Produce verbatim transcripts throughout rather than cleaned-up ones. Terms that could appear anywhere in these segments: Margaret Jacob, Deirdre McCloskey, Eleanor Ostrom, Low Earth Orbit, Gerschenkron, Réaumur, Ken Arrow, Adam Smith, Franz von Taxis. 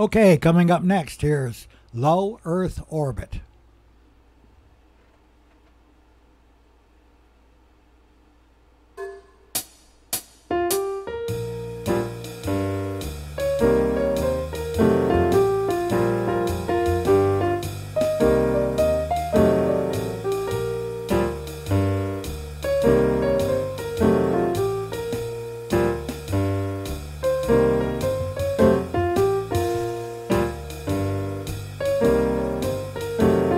Okay, coming up next, here's Low Earth Orbit. Thank you.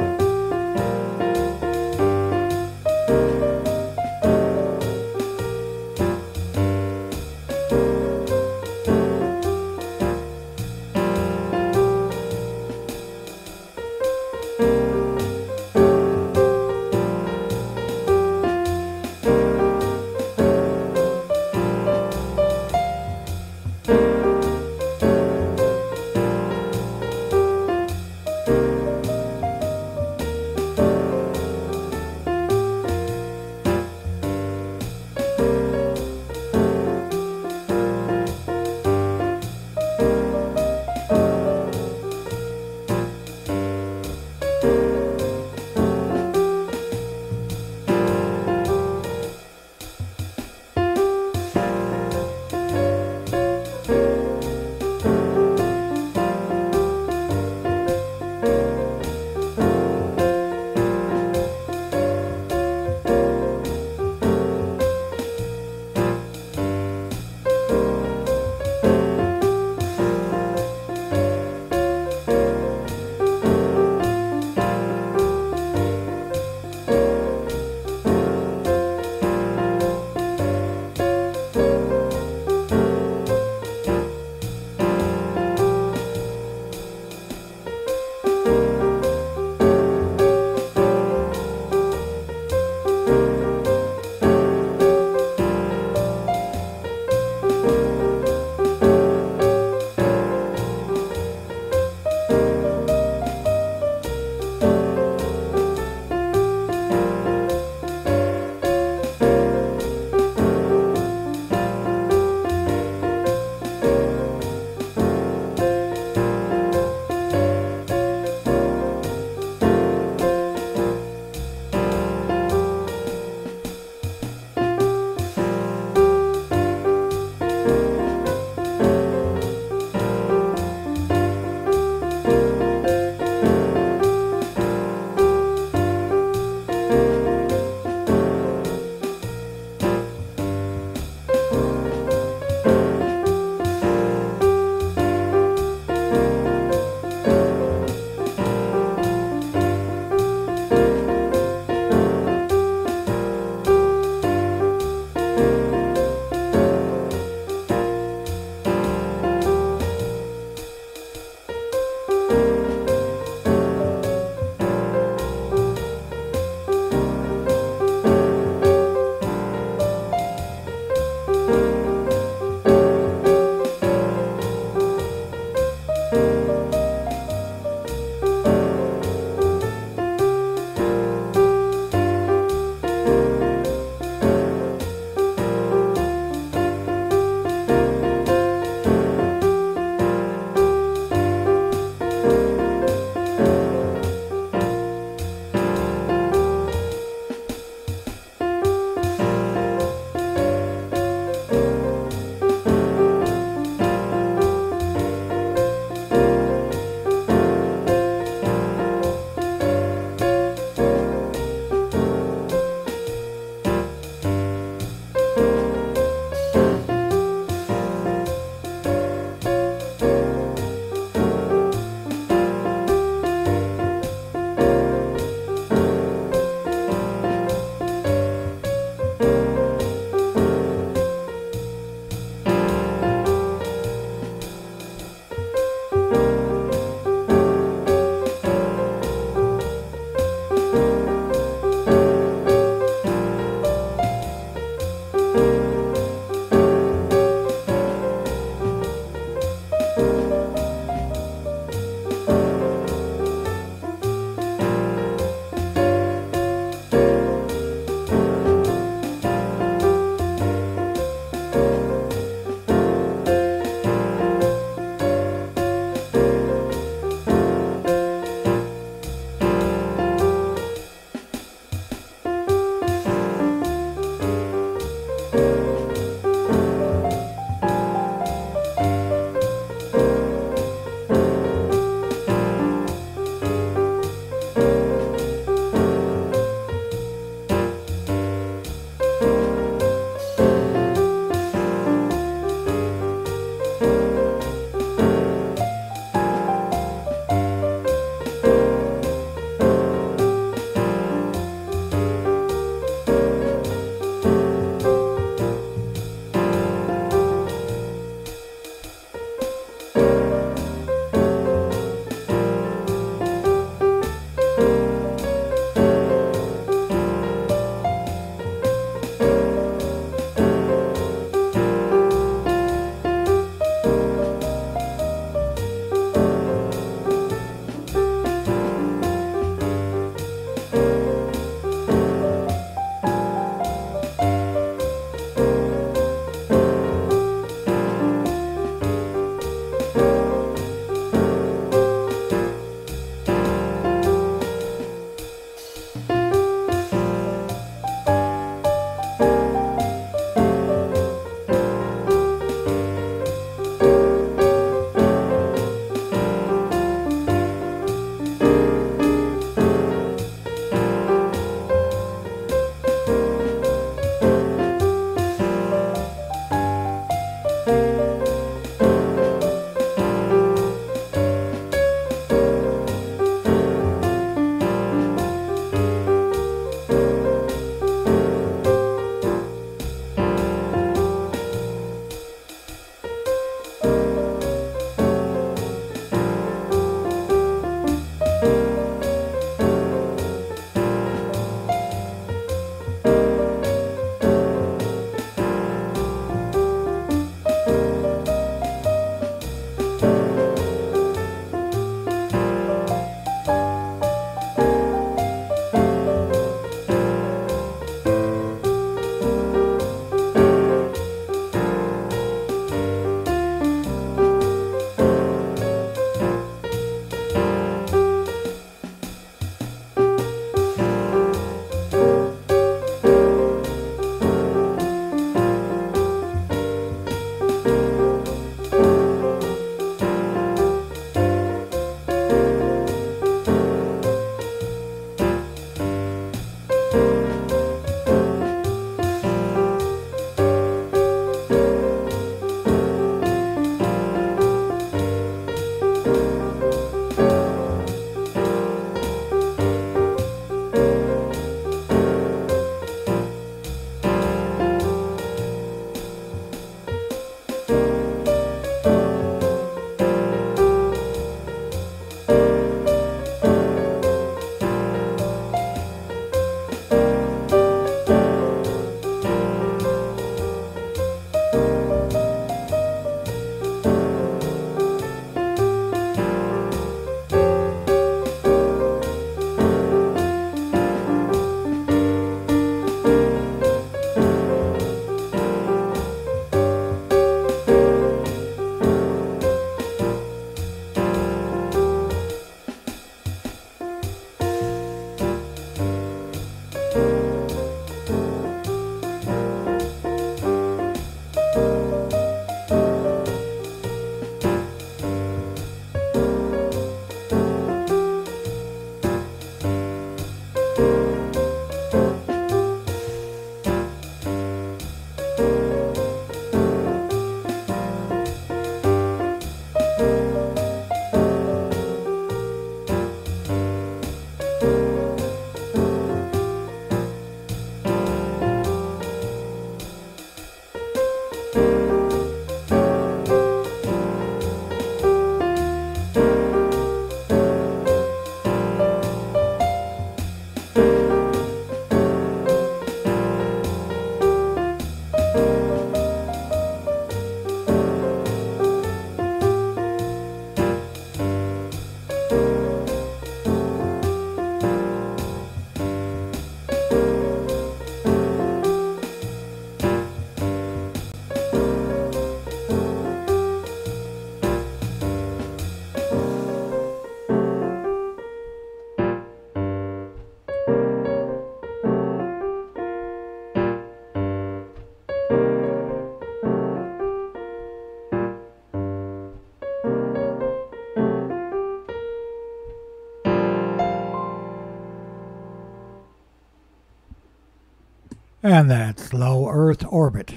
And that's Low Earth Orbit.